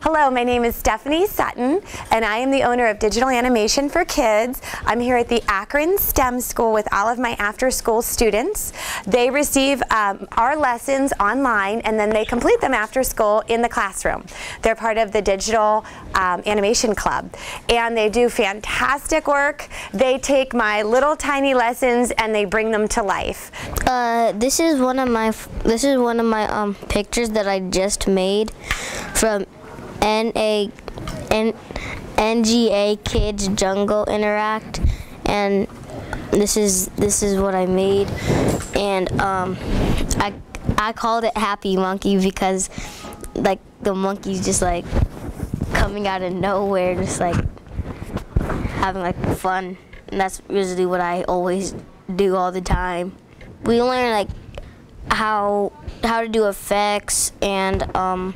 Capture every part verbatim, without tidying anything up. Hello, my name is Stephanie Sutton, and I am the owner of Digital Animation for Kids. I'm here at the Akron STEM School with all of my after-school students. They receive um, our lessons online, and then they complete them after school in the classroom. They're part of the Digital um, Animation Club, and they do fantastic work. They take my little tiny lessons and they bring them to life. Uh, this is one of my this is one of my um, pictures that I just made from N A N N G A Kids Jungle Interact, and this is this is what I made, and um, I I called it Happy Monkey because like the monkey's just like coming out of nowhere, just like having like fun, and that's usually what I always do all the time. We learn like how how to do effects and um.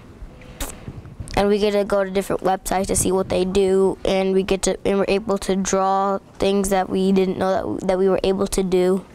And we get to go to different websites to see what they do, and we get to and we're able to draw things that we didn't know that that we were able to do.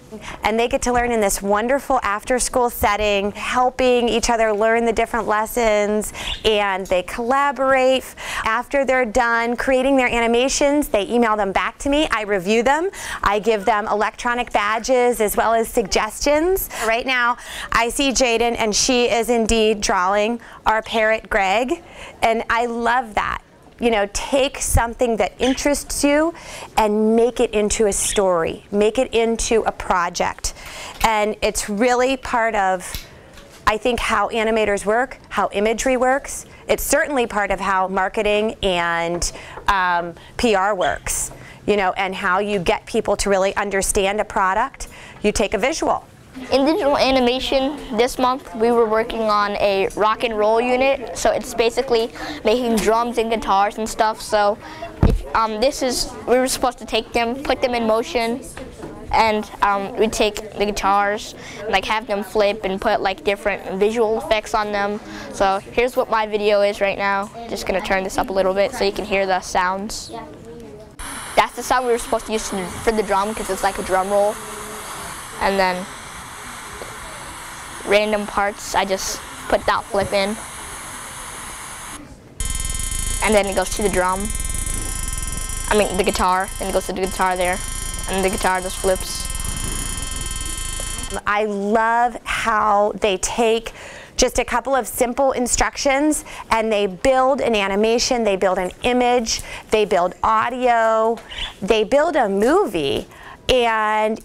And they get to learn in this wonderful after-school setting, helping each other learn the different lessons, and they collaborate. After they're done creating their animations, they email them back to me. I review them. I give them electronic badges as well as suggestions. Right now, I see Jaden, and she is indeed drawing our parrot, Greg, and I love that. You know, take something that interests you and make it into a story, make it into a project. And it's really part of, I think, how animators work, how imagery works. It's certainly part of how marketing and um, P R works, you know, and how you get people to really understand a product. You take a visual. In digital animation, this month we were working on a rock and roll unit, so it's basically making drums and guitars and stuff. So if, um, this is, we were supposed to take them, put them in motion, and um, we take the guitars, like have them flip and put like different visual effects on them. So here's what my video is right now. Just gonna turn this up a little bit so you can hear the sounds. That's the sound we were supposed to use for the drum because it's like a drum roll, and then random parts, I just put that flip in, and then it goes to the drum, I mean the guitar, and it goes to the guitar there, and the guitar just flips. I love how they take just a couple of simple instructions and they build an animation, they build an image, they build audio, they build a movie, and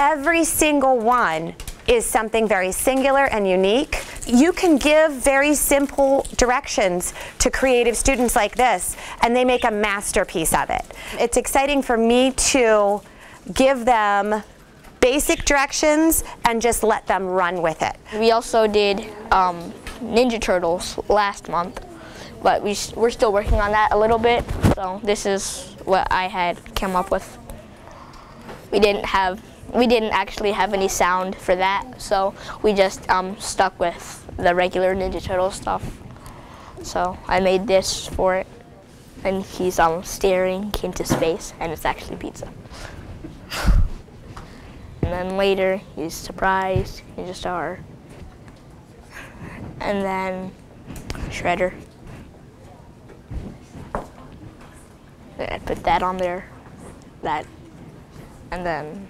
every single one is something very singular and unique. You can give very simple directions to creative students like this, and they make a masterpiece of it. It's exciting for me to give them basic directions and just let them run with it. We also did um, Ninja Turtles last month, but we, we're still working on that a little bit. So this is what I had come up with. We didn't have We didn't actually have any sound for that, so we just um, stuck with the regular Ninja Turtle stuff. So I made this for it, and he's um, staring into space, and it's actually pizza. And then later, he's surprised, Ninja Star. And then Shredder. I put that on there, that, and then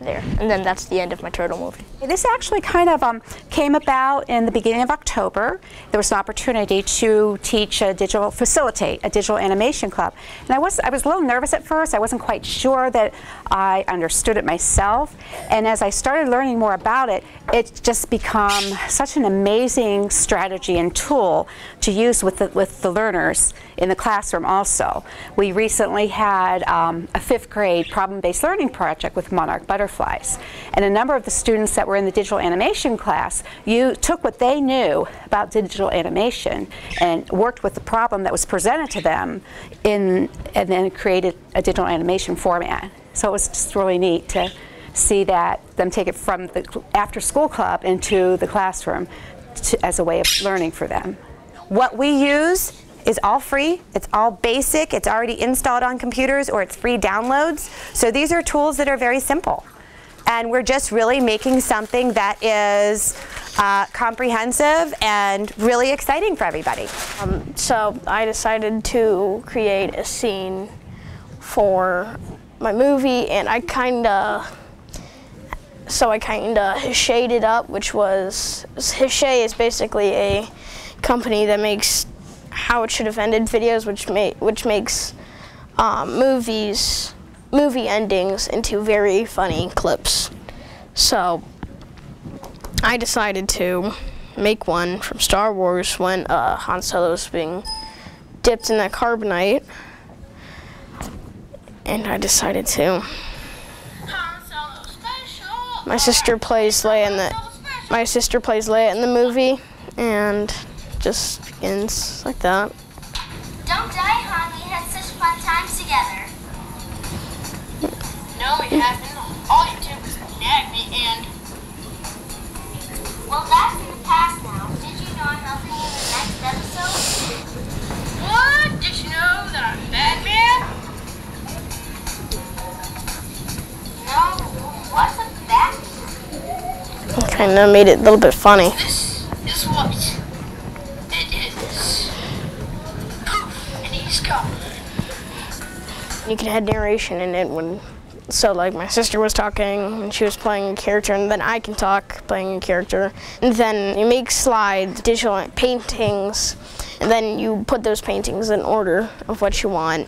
there. And then that's the end of my turtle movie. This actually kind of um, came about in the beginning of October. There was an opportunity to teach a digital, facilitate a digital animation club. And I was, I was a little nervous at first. I wasn't quite sure that I understood it myself. And as I started learning more about it, it's just become such an amazing strategy and tool to use with the, with the learners in the classroom also. We recently had um, a fifth grade problem-based learning project with Monarch Butterflies. And a number of the students that were in the digital animation class, you took what they knew about digital animation and worked with the problem that was presented to them in, and then created a digital animation format. So it was just really neat to see that them take it from the after-school club into the classroom to, as a way of learning for them. What we use is all free, it's all basic, it's already installed on computers or it's free downloads. So these are tools that are very simple. and we're just really making something that is uh, comprehensive and really exciting for everybody. Um, so I decided to create a scene for my movie, and I kind of, so I kind of shaded up, which was, HISHE is basically a company that makes How It Should Have Ended videos, which ma which makes um, movies, movie endings into very funny clips. So I decided to make one from Star Wars when uh, Han Solo was being dipped in that carbonite, and I decided to. My sister plays Leia in the my sister plays Leia in the movie, and just begins like that. Don't die, Han. We had such fun times together. No, we haven't. All you did was nag me and... Well, that's in the past now. Did you know I'm helping you in the next episode? What? Did you know that I'm Batman? No. What's a Batman? I kind of made it a little bit funny. This is what... You could have narration in it when, so like my sister was talking and she was playing a character, and then I can talk playing a character, and then you make slides, digital paintings, and then you put those paintings in order of what you want.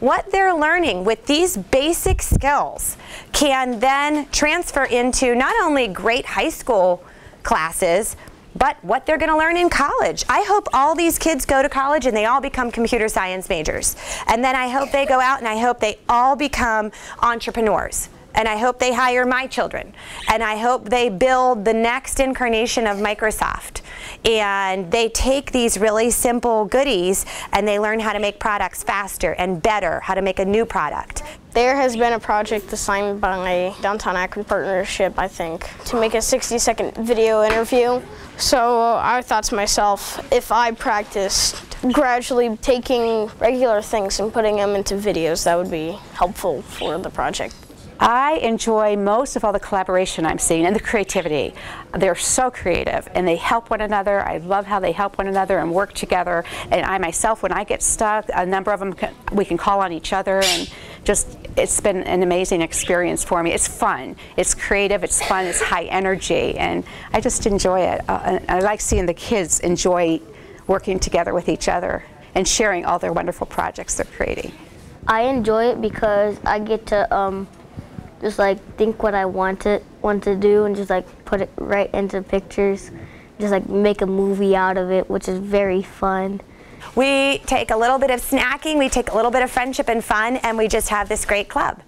What they're learning with these basic skills can then transfer into not only great high school classes, but what they're going to learn in college. I hope all these kids go to college and they all become computer science majors. And then I hope they go out and I hope they all become entrepreneurs. And I hope they hire my children. And I hope they build the next incarnation of Microsoft. And they take these really simple goodies and they learn how to make products faster and better, how to make a new product. There has been a project assigned by Downtown Akron Partnership, I think, to make a sixty second video interview. So I thought to myself, if I practiced gradually taking regular things and putting them into videos, that would be helpful for the project. I enjoy most of all the collaboration I'm seeing and the creativity. They're so creative and they help one another. I love how they help one another and work together. And I myself, when I get stuck, a number of them, can, we can call on each other, and just, it's been an amazing experience for me. It's fun, it's creative, it's fun, it's high energy, and I just enjoy it. Uh, I like seeing the kids enjoy working together with each other and sharing all their wonderful projects they're creating. I enjoy it because I get to um, just like think what I want to, want to do and just like put it right into pictures, just like make a movie out of it, which is very fun. We take a little bit of snacking, we take a little bit of friendship and fun, and we just have this great club.